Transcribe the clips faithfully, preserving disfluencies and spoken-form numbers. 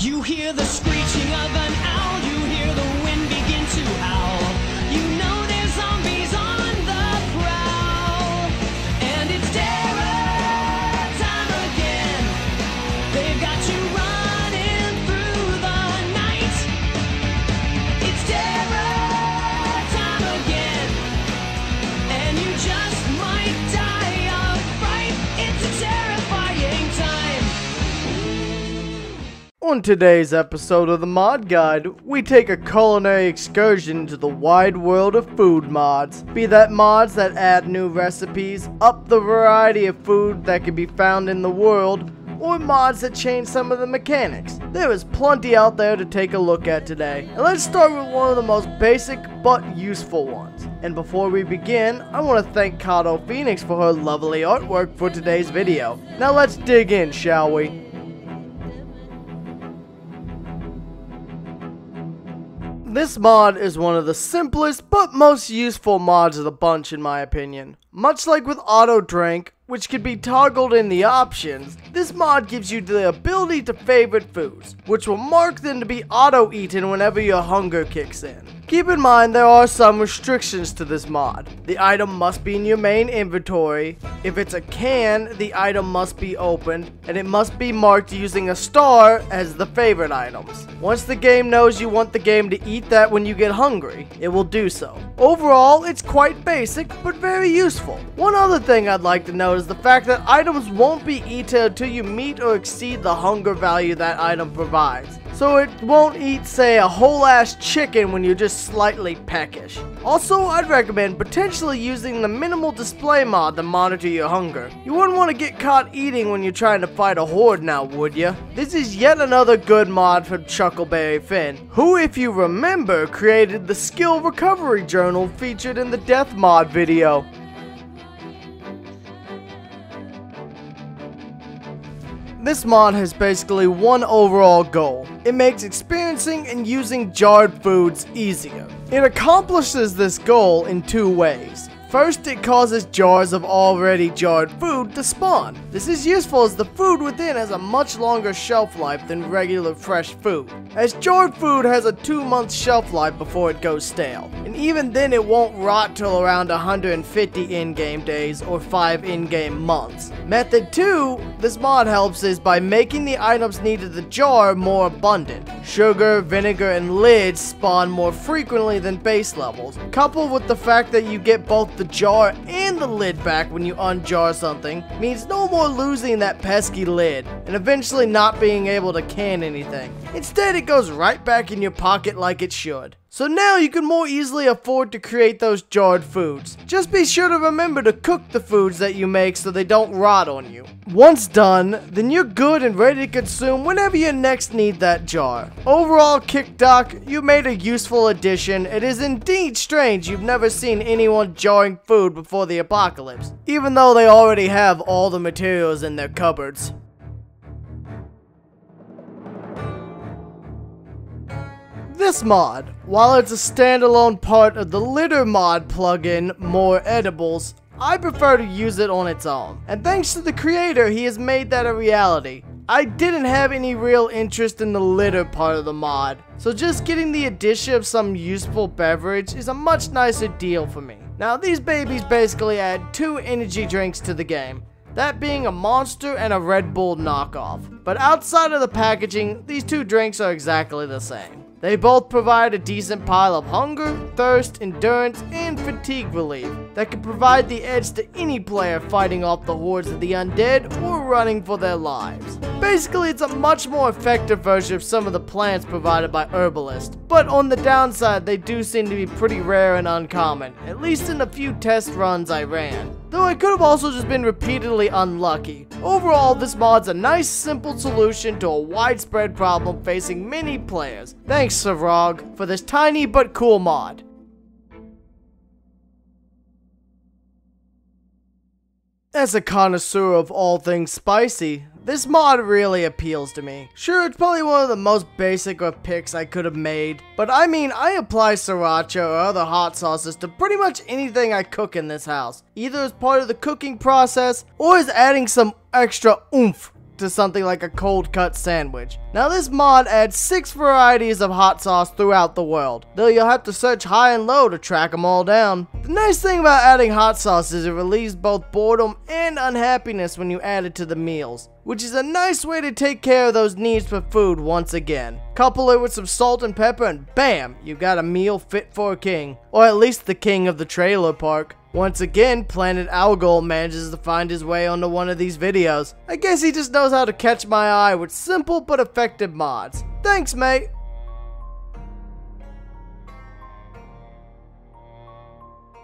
You hear the screeching of an owl, you hear the wind begin to howl. You know there's zombies on the prowl, and it's terror time again. They've got you running through the night. It's terror time again, and you just might die of fright. It's a terrifying time. On today's episode of the Mod Guide, we take a culinary excursion to the wide world of food mods. Be that mods that add new recipes, up the variety of food that can be found in the world, or mods that change some of the mechanics. There is plenty out there to take a look at today, and let's start with one of the most basic but useful ones. And before we begin, I want to thank KatoPhoenix for her lovely artwork for today's video. Now let's dig in, shall we? This mod is one of the simplest but most useful mods of the bunch in my opinion. Much like with Auto Drink, which can be toggled in the options, this mod gives you the ability to favorite foods, which will mark them to be auto-eaten whenever your hunger kicks in. Keep in mind there are some restrictions to this mod. The item must be in your main inventory, if it's a can, the item must be opened, and it must be marked using a star as the favorite items. Once the game knows you want the game to eat that when you get hungry, it will do so. Overall, it's quite basic, but very useful. One other thing I'd like to note is the fact that items won't be eaten until you meet or exceed the hunger value that item provides. So it won't eat, say, a whole ass chicken when you're just slightly peckish. Also, I'd recommend potentially using the minimal display mod to monitor your hunger. You wouldn't want to get caught eating when you're trying to fight a horde now, would ya? This is yet another good mod from Chuckleberry Finn, who, if you remember, created the skill recovery journal featured in the death mod video. This mod has basically one overall goal. It makes experiencing and using jarred foods easier. It accomplishes this goal in two ways. First, it causes jars of already jarred food to spawn. This is useful as the food within has a much longer shelf life than regular fresh food, as jarred food has a two month shelf life before it goes stale, and even then it won't rot till around one hundred fifty in-game days or five in-game months. Method two this mod helps is by making the items needed to jar more abundant. Sugar, vinegar, and lids spawn more frequently than base levels, coupled with the fact that you get both the jar and the lid back when you unjar something means no more losing that pesky lid and eventually not being able to can anything. Instead, it goes right back in your pocket like it should. So now you can more easily afford to create those jarred foods. Just be sure to remember to cook the foods that you make so they don't rot on you. Once done, then you're good and ready to consume whenever you next need that jar. Overall, KickDoc, you made a useful addition. It is indeed strange you've never seen anyone jarring food before the apocalypse, even though they already have all the materials in their cupboards. This mod, while it's a standalone part of the litter mod plugin, More Edibles, I prefer to use it on its own. And thanks to the creator, he has made that a reality. I didn't have any real interest in the litter part of the mod, so just getting the addition of some useful beverage is a much nicer deal for me. Now these babies basically add two energy drinks to the game. That being a Monster and a Red Bull knockoff. But outside of the packaging, these two drinks are exactly the same. They both provide a decent pile of hunger, thirst, endurance, and fatigue relief that can provide the edge to any player fighting off the hordes of the undead or running for their lives. Basically, it's a much more effective version of some of the plants provided by herbalists, but on the downside, they do seem to be pretty rare and uncommon, at least in the few test runs I ran. Though I could have also just been repeatedly unlucky. Overall, this mod's a nice, simple solution to a widespread problem facing many players. Thanks, Savrog, for this tiny but cool mod. As a connoisseur of all things spicy, this mod really appeals to me. Sure, it's probably one of the most basic of picks I could have made, but I mean, I apply sriracha or other hot sauces to pretty much anything I cook in this house, either as part of the cooking process or as adding some extra oomph to something like a cold cut sandwich. Now this mod adds six varieties of hot sauce throughout the world, though you'll have to search high and low to track them all down. The nice thing about adding hot sauce is it relieves both boredom and unhappiness when you add it to the meals, which is a nice way to take care of those needs for food once again. Couple it with some salt and pepper and bam, you got a meal fit for a king, or at least the king of the trailer park. Once again, Planet Algol manages to find his way onto one of these videos. I guess he just knows how to catch my eye with simple but effective mods. Thanks, mate!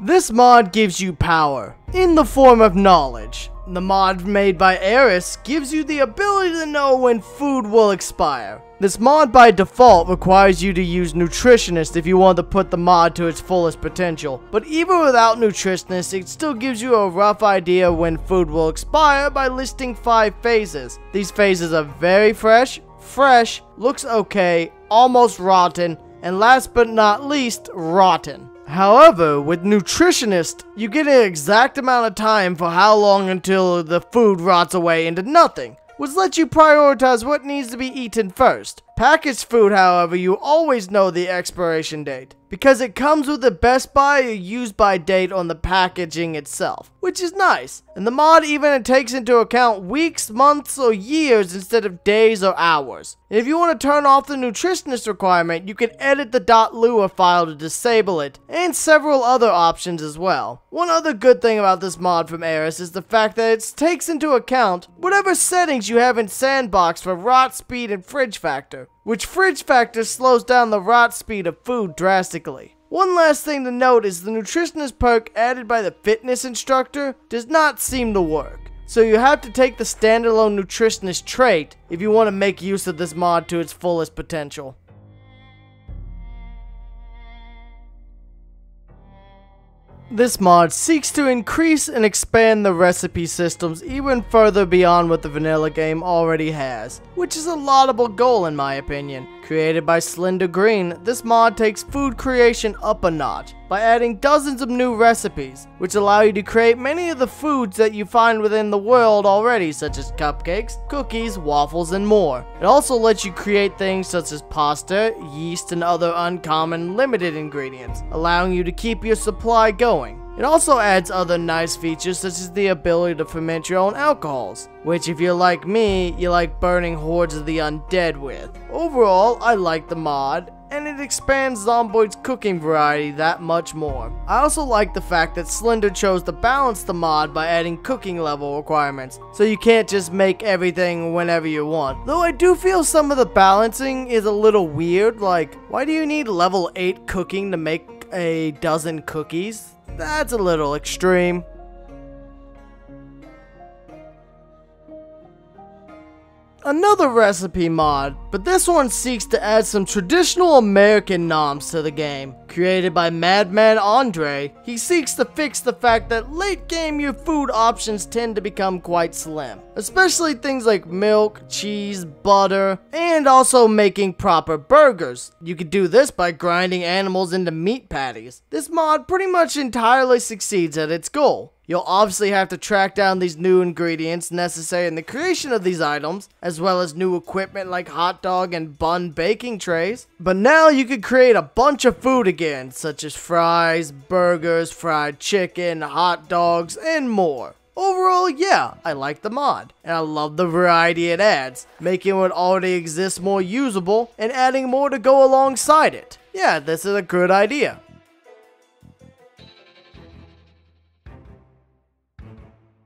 This mod gives you power, in the form of knowledge. The mod made by Eris gives you the ability to know when food will expire. This mod by default requires you to use Nutritionist if you want to put the mod to its fullest potential, but even without Nutritionist it still gives you a rough idea when food will expire by listing five phases. These phases are very fresh, fresh, looks okay, almost rotten, and last but not least, rotten. However, with Nutritionist, you get an exact amount of time for how long until the food rots away into nothing, which lets you prioritize what needs to be eaten first. Packaged food, however, you always know the expiration date, because it comes with a best by or use by date on the packaging itself, which is nice. And the mod even takes into account weeks, months, or years instead of days or hours. And if you want to turn off the Nutritionist requirement, you can edit the .lua file to disable it, and several other options as well. One other good thing about this mod from Eris is the fact that it takes into account whatever settings you have in Sandbox for rot speed and fridge factor, which fridge factor slows down the rot speed of food drastically. One last thing to note is the Nutritionist perk added by the fitness instructor does not seem to work, so you have to take the standalone Nutritionist trait if you want to make use of this mod to its fullest potential. This mod seeks to increase and expand the recipe systems even further beyond what the vanilla game already has, which is a laudable goal in my opinion. Created by Slender Green, this mod takes food creation up a notch by adding dozens of new recipes, which allow you to create many of the foods that you find within the world already, such as cupcakes, cookies, waffles, and more. It also lets you create things such as pasta, yeast, and other uncommon limited ingredients, allowing you to keep your supply going. It also adds other nice features such as the ability to ferment your own alcohols, which if you're like me, you like burning hordes of the undead with. Overall, I like the mod, and it expands Zomboid's cooking variety that much more. I also like the fact that Slender chose to balance the mod by adding cooking level requirements, so you can't just make everything whenever you want. Though I do feel some of the balancing is a little weird, like, why do you need level eight cooking to make a dozen cookies? That's a little extreme. Another recipe mod, but this one seeks to add some traditional American noms to the game. Created by Madman Andre, he seeks to fix the fact that late game your food options tend to become quite slim, especially things like milk, cheese, butter, and also making proper burgers. You could do this by grinding animals into meat patties. This mod pretty much entirely succeeds at its goal. You'll obviously have to track down these new ingredients necessary in the creation of these items, as well as new equipment like hot dog and bun baking trays. But now you can create a bunch of food again, such as fries, burgers, fried chicken, hot dogs, and more. Overall, yeah, I like the mod, and I love the variety it adds, making what already exists more usable and adding more to go alongside it. Yeah, this is a good idea.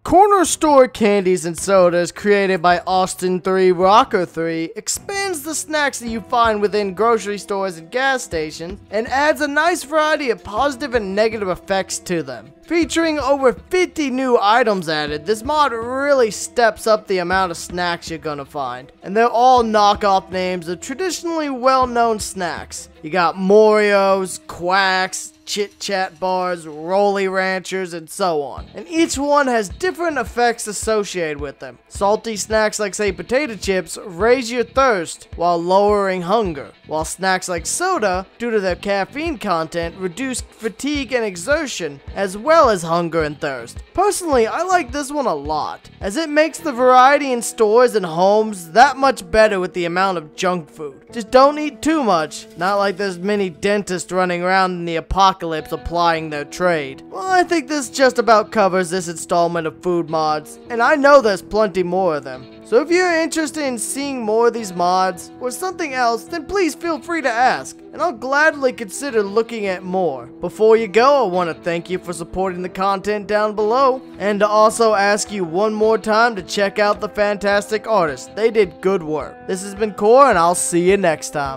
Corner Store Candies and Sodas, created by Austin three Rocker three, expands the snacks that you find within grocery stores and gas stations, and adds a nice variety of positive and negative effects to them. Featuring over fifty new items added, this mod really steps up the amount of snacks you're gonna find, and they're all knockoff names of traditionally well-known snacks. You got Morios, Quacks, Chit Chat Bars, Rolly Ranchers, and so on. And each one has different effects associated with them. Salty snacks like, say, potato chips raise your thirst while lowering hunger, while snacks like soda, due to their caffeine content, reduce fatigue and exertion, as well as hunger and thirst. Personally, I like this one a lot, as it makes the variety in stores and homes that much better with the amount of junk food. Just don't eat too much, not like there's many dentists running around in the apocalypse applying their trade. Well, I think this just about covers this installment of food mods, and I know there's plenty more of them. So if you're interested in seeing more of these mods, or something else, then please feel free to ask, and I'll gladly consider looking at more. Before you go, I want to thank you for supporting the content down below, and to also ask you one more time to check out the fantastic artists. They did good work. This has been Core, and I'll see you next time.